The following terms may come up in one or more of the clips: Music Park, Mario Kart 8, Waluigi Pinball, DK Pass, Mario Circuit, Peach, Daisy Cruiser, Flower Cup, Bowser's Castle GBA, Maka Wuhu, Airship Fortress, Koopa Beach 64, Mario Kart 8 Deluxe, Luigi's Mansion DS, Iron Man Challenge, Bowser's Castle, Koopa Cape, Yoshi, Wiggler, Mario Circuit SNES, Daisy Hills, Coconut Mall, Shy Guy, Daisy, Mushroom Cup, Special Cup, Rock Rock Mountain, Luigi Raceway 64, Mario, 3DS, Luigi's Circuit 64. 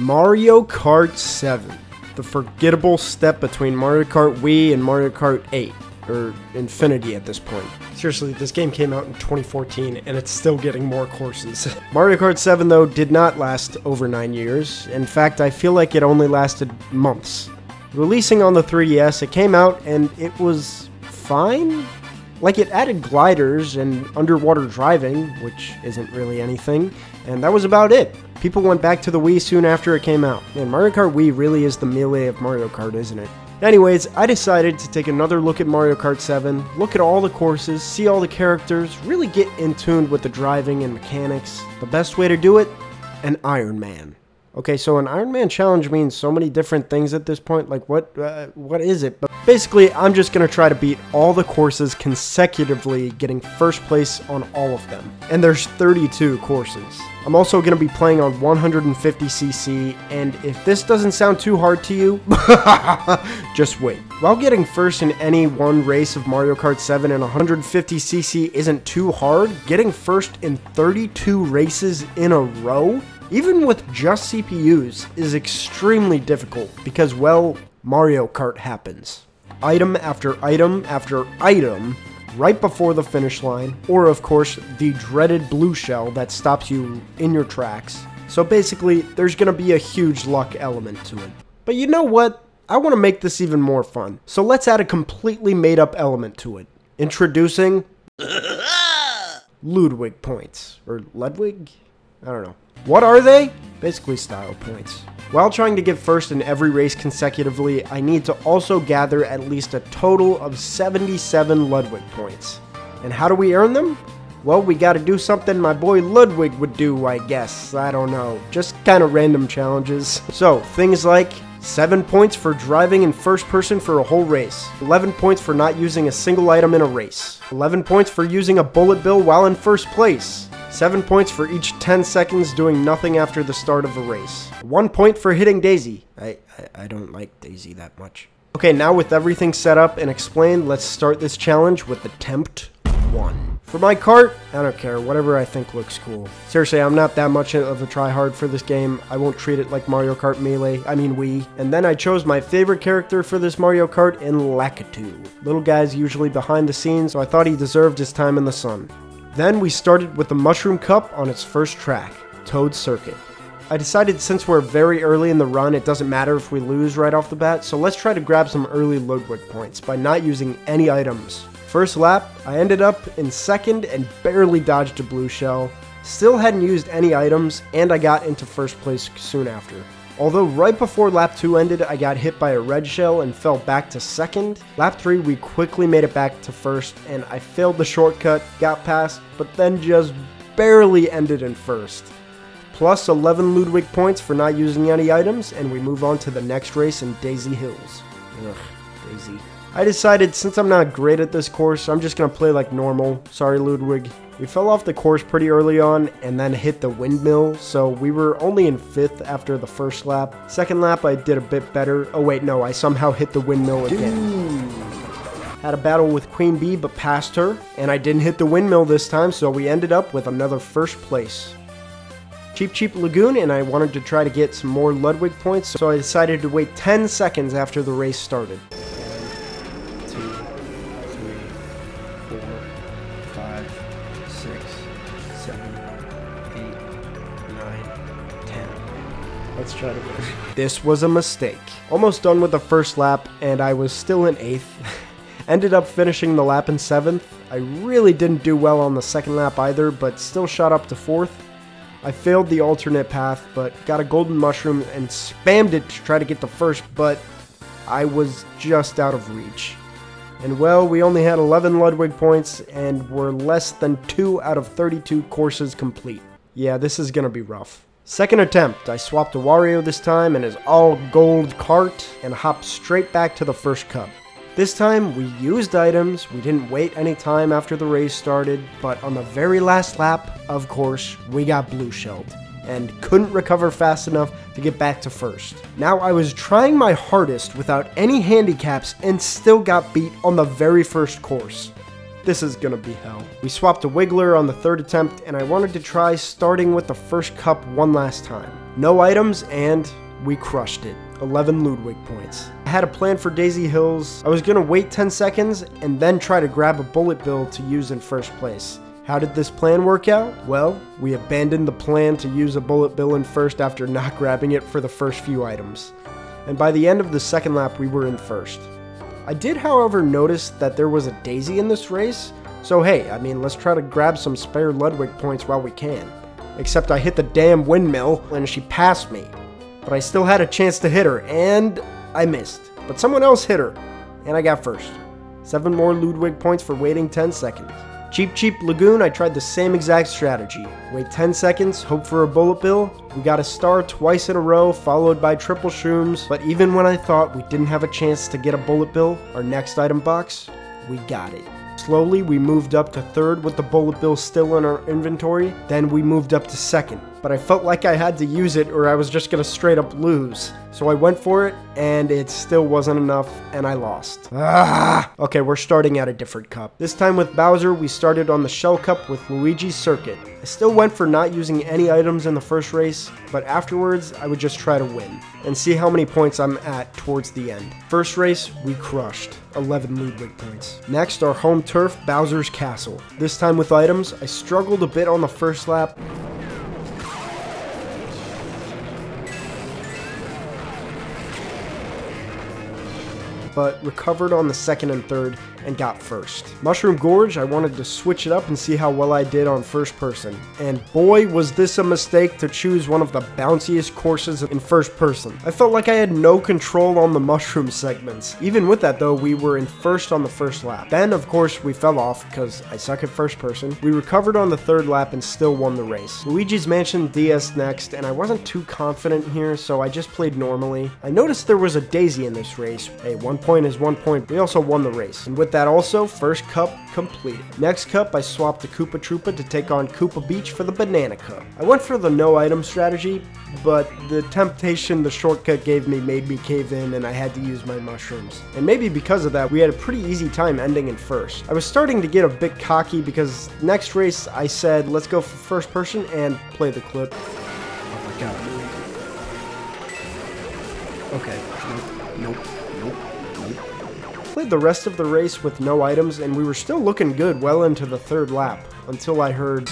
Mario Kart 7, the forgettable step between Mario Kart Wii and Mario Kart 8, or Infinity at this point. Seriously, this game came out in 2014 and it's still getting more courses. Mario Kart 7 though did not last over 9 years. In fact, I feel like it only lasted months. Releasing on the 3DS, it came out and it was fine? Like, it added gliders and underwater driving, which isn't really anything, and that was about it. People went back to the Wii soon after it came out. Man, Mario Kart Wii really is the melee of Mario Kart, isn't it? Anyways, I decided to take another look at Mario Kart 7, look at all the courses, see all the characters, really get in tune with the driving and mechanics. The best way to do it? An Iron Man. Okay, so an Iron Man challenge means so many different things at this point, like what is it? But basically, I'm just gonna try to beat all the courses consecutively, getting first place on all of them. And there's 32 courses. I'm also gonna be playing on 150cc, and if this doesn't sound too hard to you, just wait. While getting first in any one race of Mario Kart 7 and 150cc isn't too hard, getting first in 32 races in a row, even with just CPUs, is extremely difficult because, well, Mario Kart happens. Item after item after item, right before the finish line, or of course, the dreaded blue shell that stops you in your tracks. So basically, there's gonna be a huge luck element to it. But you know what? I wanna make this even more fun. So let's add a completely made up element to it. Introducing Ludwig points, or Ludwig? I don't know. What are they? Basically style points. While trying to get first in every race consecutively, I need to also gather at least a total of 77 Ludwig points. And how do we earn them? Well, we gotta do something my boy Ludwig would do, I guess. I don't know. Just kind of random challenges. So, things like 7 points for driving in first person for a whole race, 11 points for not using a single item in a race, 11 points for using a bullet bill while in first place, 7 points for each 10 seconds doing nothing after the start of a race, 1 point for hitting Daisy. I don't like Daisy that much. Okay, now with everything set up and explained, let's start this challenge with attempt 1. For my cart, I don't care, whatever I think looks cool. Seriously, I'm not that much of a tryhard for this game. I won't treat it like Mario Kart Melee, I mean Wii. And then I chose my favorite character for this Mario Kart in Lakitu. Little guy's usually behind the scenes, so I thought he deserved his time in the sun. Then we started with the Mushroom Cup on its first track, Toad Circuit. I decided since we're very early in the run, it doesn't matter if we lose right off the bat, so let's try to grab some early Ludwig points by not using any items. First lap, I ended up in second and barely dodged a blue shell, still hadn't used any items, and I got into first place soon after. Although right before lap 2 ended, I got hit by a red shell and fell back to second. Lap 3, we quickly made it back to first, and I failed the shortcut, got past, but then just barely ended in first. Plus 11 Ludwig points for not using any items, and we move on to the next race in Daisy Hills. Ugh, Daisy. I decided since I'm not great at this course, I'm just gonna play like normal. Sorry, Ludwig. We fell off the course pretty early on and then hit the windmill, so we were only in 5th after the first lap. Second lap, I did a bit better. Oh wait, no, I somehow hit the windmill again. Had a battle with Queen Bee, but passed her, and I didn't hit the windmill this time, so we ended up with another first place. Cheep Cheep Lagoon, and I wanted to try to get some more Ludwig points, so I decided to wait 10 seconds after the race started. Let's try to win. This was a mistake. Almost done with the first lap, and I was still in 8th. Ended up finishing the lap in 7th. I really didn't do well on the second lap either, but still shot up to 4th. I failed the alternate path, but got a golden mushroom and spammed it to try to get the first, but I was just out of reach. And well, we only had 11 Ludwig points, and were less than 2 out of 32 courses complete. Yeah, this is gonna be rough. Second attempt, I swapped to Wario this time and his all-gold cart and hopped straight back to the first cup. This time, we used items, we didn't wait any time after the race started, but on the very last lap, of course, we got blue-shelled and couldn't recover fast enough to get back to first. Now, I was trying my hardest without any handicaps and still got beat on the very first course. This is gonna be hell. We swapped to Wiggler on the third attempt, and I wanted to try starting with the first cup one last time. No items, and we crushed it. 11 Ludwig points. I had a plan for Daisy Hills. I was gonna wait 10 seconds and then try to grab a bullet bill to use in first place. How did this plan work out? Well, we abandoned the plan to use a bullet bill in first after not grabbing it for the first few items. And by the end of the second lap, we were in first. I did, however, notice that there was a Daisy in this race, so hey, I mean, let's try to grab some spare Ludwig points while we can. Except I hit the damn windmill and she passed me. But I still had a chance to hit her, and I missed. But someone else hit her, and I got first. 7 more Ludwig points for waiting 10 seconds. Cheep Cheep Lagoon, I tried the same exact strategy. Wait 10 seconds, hope for a bullet bill. We got a star twice in a row, followed by triple shrooms. But even when I thought we didn't have a chance to get a bullet bill, our next item box, we got it. Slowly, we moved up to third with the bullet bill still in our inventory. Then we moved up to second, but I felt like I had to use it or I was just gonna straight up lose. So I went for it and it still wasn't enough and I lost. Ah! Okay, we're starting at a different cup. This time with Bowser, we started on the Shell Cup with Luigi's Circuit. I still went for not using any items in the first race, but afterwards I would just try to win and see how many points I'm at towards the end. First race, we crushed. 11 Ludwig points. Next, our home turf, Bowser's Castle. This time with items, I struggled a bit on the first lap, but recovered on the second and third and got first. Mushroom Gorge, I wanted to switch it up and see how well I did on first person. And boy, was this a mistake to choose one of the bounciest courses in first person. I felt like I had no control on the mushroom segments. Even with that though, we were in first on the first lap. Then of course we fell off because I suck at first person. We recovered on the third lap and still won the race. Luigi's Mansion DS next, and I wasn't too confident here, so I just played normally. I noticed there was a Daisy in this race. Hey, 1 point is 1 point. We also won the race. And with that also, first cup complete. Next cup, I swapped the Koopa Troopa to take on Koopa Beach for the Banana Cup. I went for the no item strategy, but the temptation the shortcut gave me made me cave in and I had to use my mushrooms. And maybe because of that, we had a pretty easy time ending in first. I was starting to get a bit cocky because next race I said, let's go for first person and play the clip. Oh my god. Okay, nope. Played the rest of the race with no items and we were still looking good well into the third lap until I heard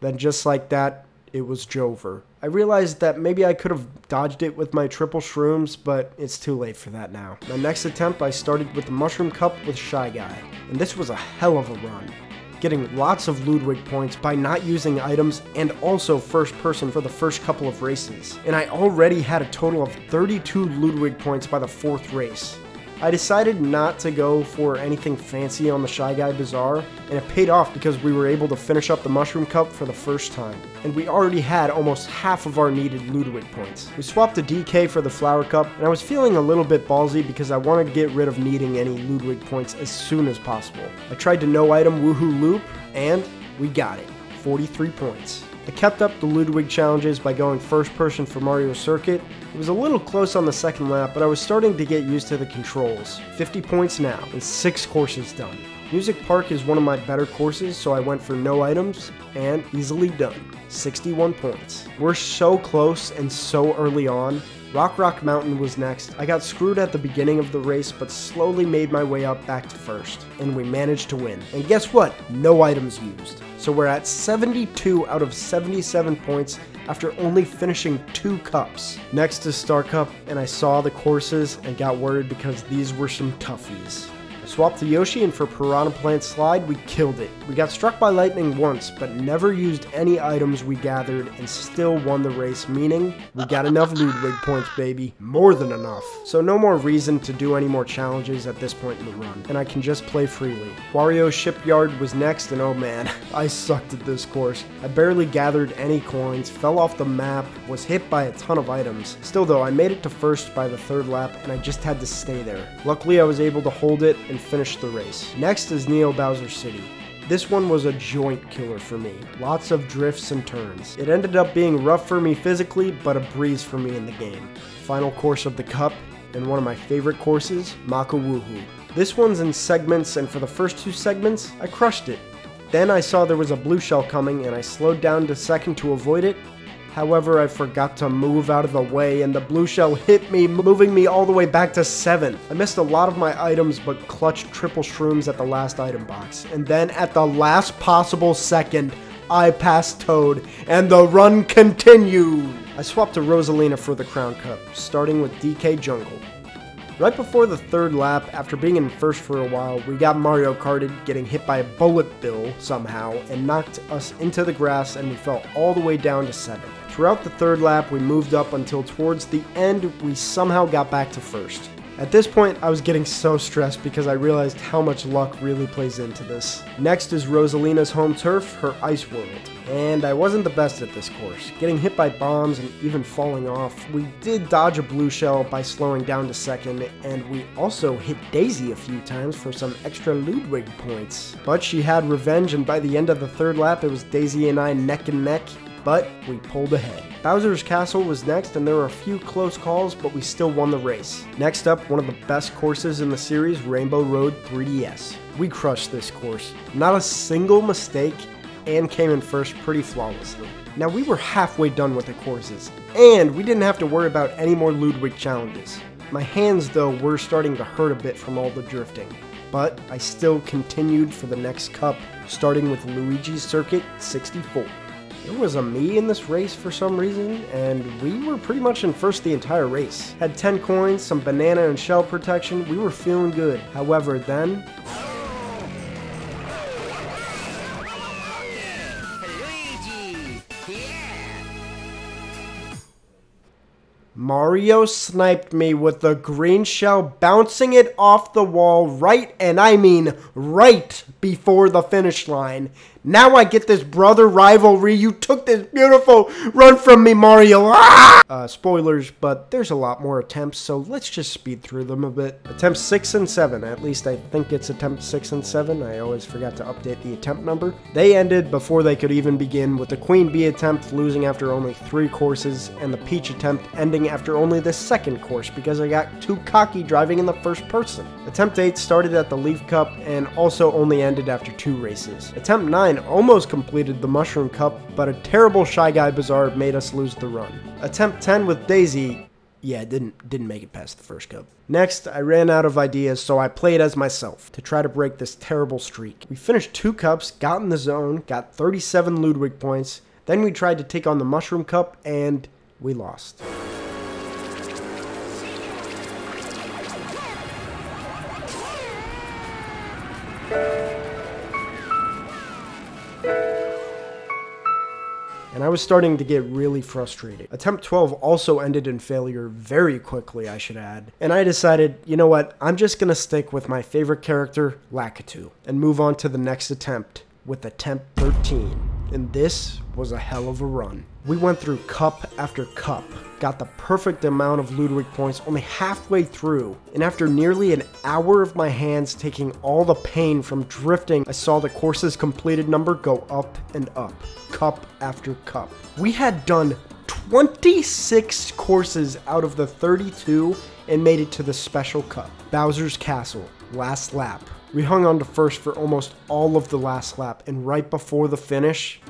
Then just like that, it was Jover. I realized that maybe I could have dodged it with my triple shrooms, but it's too late for that now. My next attempt, I started with the Mushroom Cup with Shy Guy, and this was a hell of a run, getting lots of Ludwig points by not using items and also first person for the first couple of races. And I already had a total of 32 Ludwig points by the fourth race. I decided not to go for anything fancy on the Shy Guy Bazaar, and it paid off because we were able to finish up the Mushroom Cup for the first time. And we already had almost half of our needed Ludwig points. We swapped the DK for the Flower Cup, and I was feeling a little bit ballsy because I wanted to get rid of needing any Ludwig points as soon as possible. I tried to no item Wuhu Loop, and we got it. 43 points. I kept up the Ludwig challenges by going first person for Mario Circuit. It was a little close on the second lap, but I was starting to get used to the controls. 50 points now, and 6 courses done. Music Park is one of my better courses, so I went for no items, and easily done. 61 points. We're so close and so early on. Rock Rock Mountain was next. I got screwed at the beginning of the race, but slowly made my way up back to first, and we managed to win. And guess what? No items used. So we're at 72 out of 77 points after only finishing 2 cups. Next is Star Cup, and I saw the courses and got worried because these were some toughies. I swapped to Yoshi, and for Piranha Plant Slide, we killed it. We got struck by lightning once, but never used any items we gathered and still won the race, meaning we got enough Ludwig points, baby. More than enough. So no more reason to do any more challenges at this point in the run, and I can just play freely. Wario Shipyard was next, and oh man, I sucked at this course. I barely gathered any coins, fell off the map, was hit by a ton of items. Still though, I made it to first by the third lap, and I just had to stay there. Luckily, I was able to hold it and finish the race. Next is Neo Bowser City. This one was a joint killer for me. Lots of drifts and turns. It ended up being rough for me physically, but a breeze for me in the game. Final course of the cup, and one of my favorite courses, Maka Wuhu. This one's in segments, and for the first two segments, I crushed it. Then I saw there was a blue shell coming, and I slowed down to second to avoid it. However, I forgot to move out of the way, and the blue shell hit me, moving me all the way back to 7. I missed a lot of my items, but clutched triple shrooms at the last item box. And then, at the last possible second, I passed Toad, and the run continued! I swapped to Rosalina for the Crown Cup, starting with DK Jungle. Right before the third lap, after being in first for a while, we got Mario Karted, getting hit by a bullet bill somehow, and knocked us into the grass, and we fell all the way down to 7. Throughout the third lap, we moved up until towards the end, we somehow got back to first. At this point, I was getting so stressed because I realized how much luck really plays into this. Next is Rosalina's home turf, her Ice World. And I wasn't the best at this course, getting hit by bombs and even falling off. We did dodge a blue shell by slowing down to second, and we also hit Daisy a few times for some extra Ludwig points. But she had revenge, and by the end of the third lap, it was Daisy and I neck and neck, but we pulled ahead. Bowser's Castle was next, and there were a few close calls, but we still won the race. Next up, one of the best courses in the series, Rainbow Road 3DS. We crushed this course. Not a single mistake, and came in first pretty flawlessly. Now, we were halfway done with the courses, and we didn't have to worry about any more Ludwig challenges. My hands, though, were starting to hurt a bit from all the drifting, but I still continued for the next cup, starting with Luigi's Circuit 64. There was a me in this race for some reason, and we were pretty much in first the entire race. Had 10 coins, some banana and shell protection, we were feeling good. However, then... Mario sniped me with the green shell, bouncing it off the wall right, and I mean right, before the finish line. Now I get this brother rivalry. You took this beautiful run from me, Mario. Ah! Spoilers, but there's a lot more attempts, so let's just speed through them a bit. Attempts 6 and 7, at least I think it's attempt 6 and 7. I always forgot to update the attempt number. They ended before they could even begin, with the Queen Bee attempt losing after only 3 courses, and the Peach attempt ending after only the second course because I got too cocky driving in the first person. Attempt 8 started at the Leaf Cup and also only ended after 2 races. Attempt 9 almost completed the Mushroom Cup, but a terrible Shy Guy Bazaar made us lose the run. Attempt 10 with Daisy, yeah, didn't make it past the first cup. Next, I ran out of ideas, so I played as myself to try to break this terrible streak. We finished 2 cups, got in the zone, got 37 Ludwig points, then we tried to take on the Mushroom Cup, and we lost. And I was starting to get really frustrated. Attempt 12 also ended in failure very quickly, I should add. And I decided, you know what, I'm just gonna stick with my favorite character, Lakitu, and move on to the next attempt, with attempt 13. And this was a hell of a run. We went through cup after cup, got the perfect amount of Ludwig points only halfway through, and after nearly an hour of my hands taking all the pain from drifting, I saw the course's completed number go up and up, cup after cup. We had done 26 courses out of the 32 and made it to the special cup, Bowser's Castle, last lap. We hung on to first for almost all of the last lap, and right before the finish,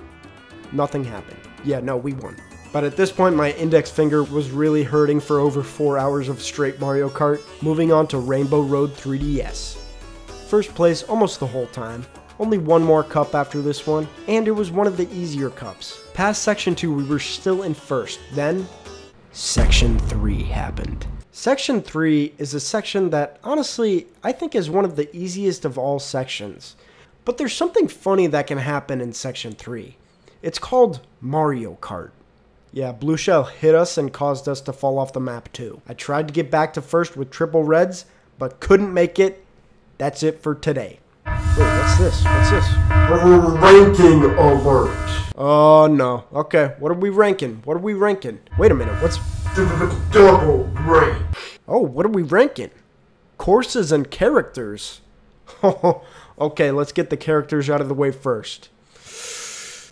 nothing happened. Yeah, no, we won. But at this point, my index finger was really hurting for over 4 hours of straight Mario Kart. Moving on to Rainbow Road 3DS. First place almost the whole time. Only one more cup after this one, and it was one of the easier cups. Past Section 2, we were still in first. Then, Section 3 happened. Section 3 is a section that, honestly, I think is one of the easiest of all sections. But there's something funny that can happen in Section 3. It's called Mario Kart. Yeah, blue shell hit us and caused us to fall off the map too. I tried to get back to first with triple reds, but couldn't make it. That's it for today. Wait, what's this? What's this? Ranking alert. Oh, no. Okay, what are we ranking? What are we ranking? Wait a minute, what's... double rank. Oh, what are we ranking? Courses and characters. Okay, let's get the characters out of the way first.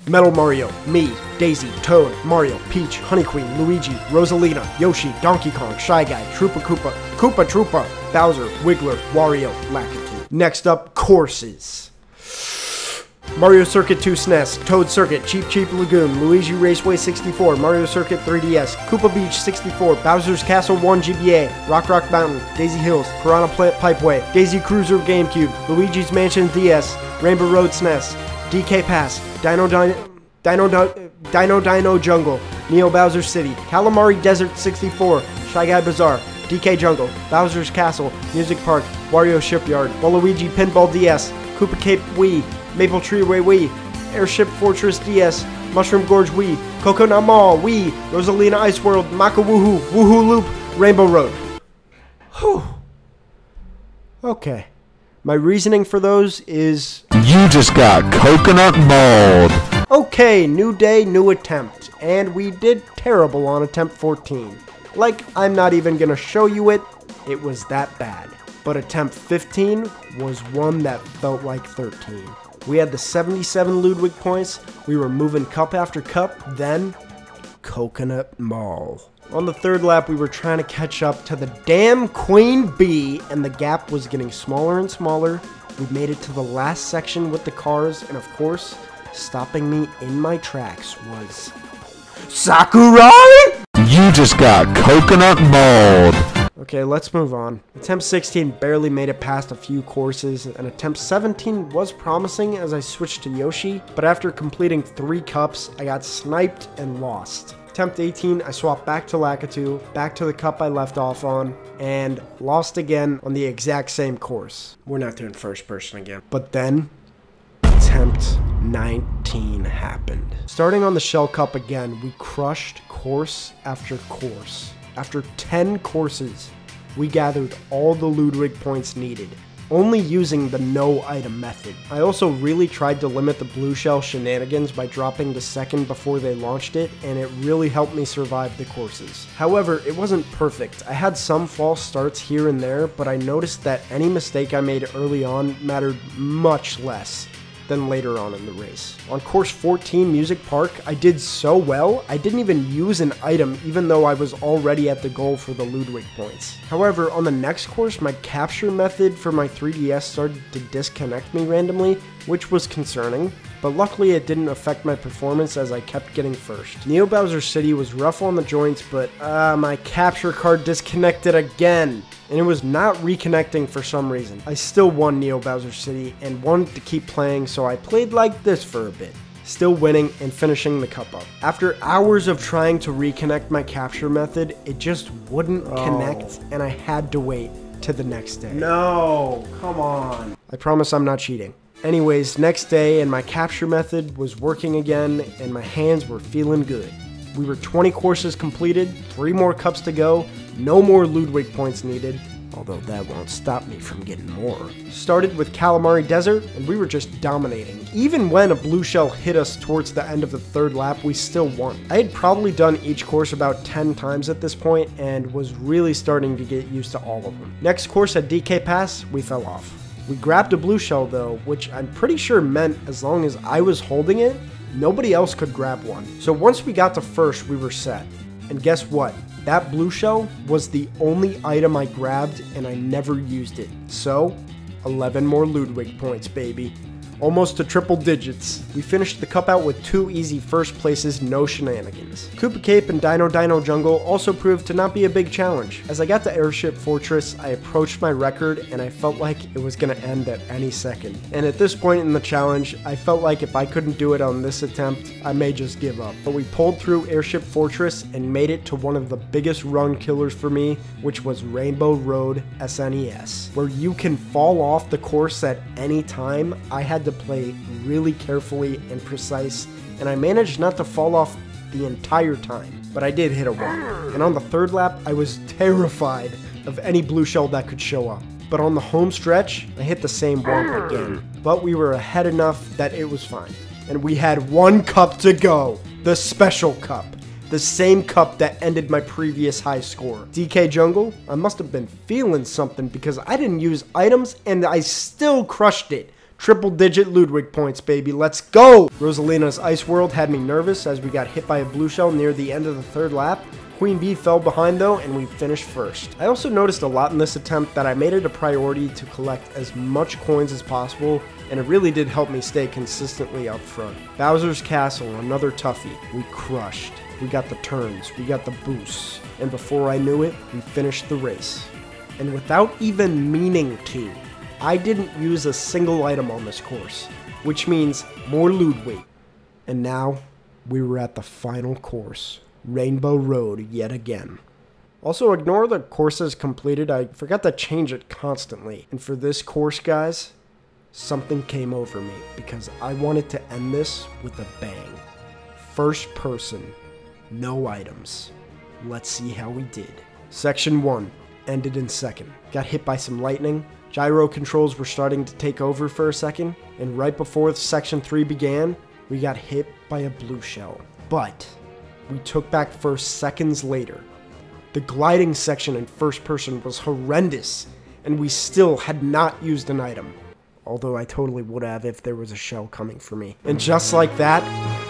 Metal Mario, me, Daisy, Toad, Mario, Peach, Honey Queen, Luigi, Rosalina, Yoshi, Donkey Kong, Shy Guy, Koopa Troopa, Bowser, Wiggler, Wario, Lakitu. Next up, courses. Mario Circuit 2 SNES, Toad Circuit, Cheep Cheep Lagoon, Luigi Raceway 64, Mario Circuit 3DS, Koopa Beach 64, Bowser's Castle 1 GBA, Rock Rock Mountain, Daisy Hills, Piranha Pipeway, Daisy Cruiser GameCube, Luigi's Mansion DS, Rainbow Road SNES, DK Pass, Dino Jungle, Neo Bowser City, Calamari Desert 64, Shy Guy Bazaar, DK Jungle, Bowser's Castle, Music Park, Wario Shipyard, Waluigi Pinball DS, Koopa Cape Wii, Maple Tree Way Wii, Airship Fortress DS, Mushroom Gorge Wii, Coconut Mall Wii, Rosalina Ice World, Maka Wuhu, Wuhu Loop, Rainbow Road. Whew. Okay. My reasoning for those is... You just got coconut mauled. Okay, new day, new attempt. And we did terrible on attempt 14. Like, I'm not even gonna show you it. It was that bad. But attempt 15 was one that felt like 13. We had the 77 Ludwig points. We were moving cup after cup, then coconut maul. On the third lap, we were trying to catch up to the damn Queen Bee, and the gap was getting smaller and smaller. We made it to the last section with the cars, and of course, stopping me in my tracks was... Sakurai?! You just got coconut mauled. Okay, let's move on. Attempt 16 barely made it past a few courses, and attempt 17 was promising as I switched to Yoshi, but after completing 3 cups, I got sniped and lost. Attempt 18, I swapped back to Lakitu, back to the cup I left off on, and lost again on the exact same course. We're not doing first person again. But then, attempt 19 happened. Starting on the Shell Cup again, we crushed course after course. After 10 courses, we gathered all the Ludwig points needed, only using the no item method. I also really tried to limit the blue shell shenanigans by dropping the second before they launched it, and it really helped me survive the courses. However, it wasn't perfect. I had some false starts here and there, but I noticed that any mistake I made early on mattered much less than later on in the race. On course 14, Music Park, I did so well, I didn't even use an item even though I was already at the goal for the Ludwig points. However, on the next course, my capture method for my 3DS started to disconnect me randomly, which was concerning, but luckily it didn't affect my performance as I kept getting first. Neo Bowser City was rough on the joints, but my capture card disconnected again, and it was not reconnecting for some reason. I still won Neo Bowser City and wanted to keep playing, so I played like this for a bit, still winning and finishing the cup up. After hours of trying to reconnect my capture method, it just wouldn't connect, and I had to wait to the next day. No, come on. I promise I'm not cheating. Anyways, next day, and my capture method was working again, and my hands were feeling good. We were 20 courses completed, 3 more cups to go, no more Ludwig points needed, although that won't stop me from getting more. Started with Calamari Desert, and we were just dominating. Even when a blue shell hit us towards the end of the third lap, we still won. I had probably done each course about 10 times at this point, and was really starting to get used to all of them. Next course at DK Pass, we fell off. We grabbed a blue shell though, which I'm pretty sure meant as long as I was holding it, nobody else could grab one. So once we got to first, we were set. And guess what? That blue shell was the only item I grabbed and I never used it. So 11 more Ludwig points, baby. Almost to triple digits. We finished the cup out with 2 easy first places, no shenanigans. Koopa Cape and Dino Jungle also proved to not be a big challenge. As I got to Airship Fortress, I approached my record and I felt like it was gonna end at any second. And at this point in the challenge, I felt like if I couldn't do it on this attempt, I may just give up. But we pulled through Airship Fortress and made it to one of the biggest run killers for me, which was Rainbow Road SNES. Where you can fall off the course at any time, I had to play really carefully and precise, and I managed not to fall off the entire time, but I did hit a wall. And on the third lap, I was terrified of any blue shell that could show up. But on the home stretch, I hit the same wall again. But we were ahead enough that it was fine. And we had 1 cup to go, the special cup. The same cup that ended my previous high score. DK Jungle, I must have been feeling something because I didn't use items and I still crushed it. Triple-digit Ludwig points, baby. Let's go! Rosalina's Ice World had me nervous as we got hit by a blue shell near the end of the third lap. Queen Bee fell behind though, and we finished first. I also noticed a lot in this attempt that I made it a priority to collect as much coins as possible, and it really did help me stay consistently up front. Bowser's Castle, another toughie. We crushed. We got the turns, we got the boosts, and before I knew it, we finished the race. And without even meaning to, I didn't use a single item on this course, which means more Ludwig. And now, we were at the final course. Rainbow Road yet again. Also, ignore the courses completed. I forgot to change it constantly. And for this course, guys, something came over me because I wanted to end this with a bang. First person, no items. Let's see how we did. Section 1 ended in second. Got hit by some lightning. Gyro controls were starting to take over for a second. And right before Section 3 began, we got hit by a blue shell. But we took back first seconds later. The gliding section in first person was horrendous, and we still had not used an item. Although I totally would have if there was a shell coming for me. And just like that,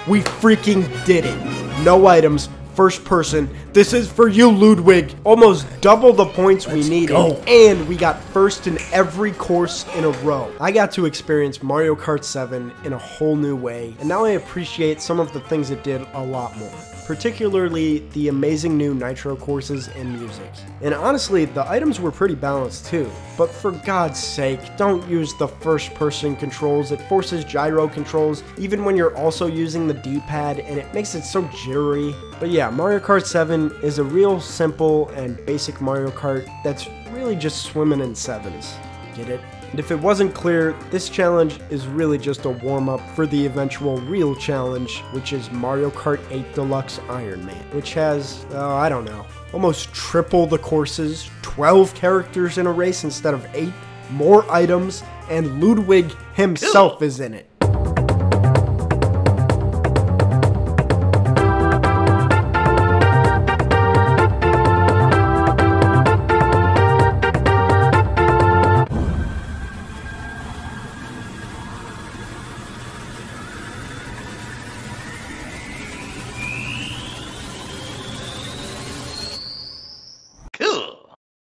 we freaking did it. No items, first person. This is for you, Ludwig. Almost double the points we needed. And we got first in every course in a row. I got to experience Mario Kart 7 in a whole new way, and now I appreciate some of the things it did a lot more. Particularly the amazing new Nitro courses and music. And honestly, the items were pretty balanced too. But for God's sake, don't use the first person controls. It forces gyro controls even when you're also using the D-pad, and it makes it so jittery. But yeah, Mario Kart 7 is a real simple and basic Mario Kart that's really just swimming in sevens. Get it? And if it wasn't clear, this challenge is really just a warm-up for the eventual real challenge, which is Mario Kart 8 Deluxe Iron Man, which has, I don't know, almost triple the courses, 12 characters in a race instead of 8, more items, and Ludwig himself is in it.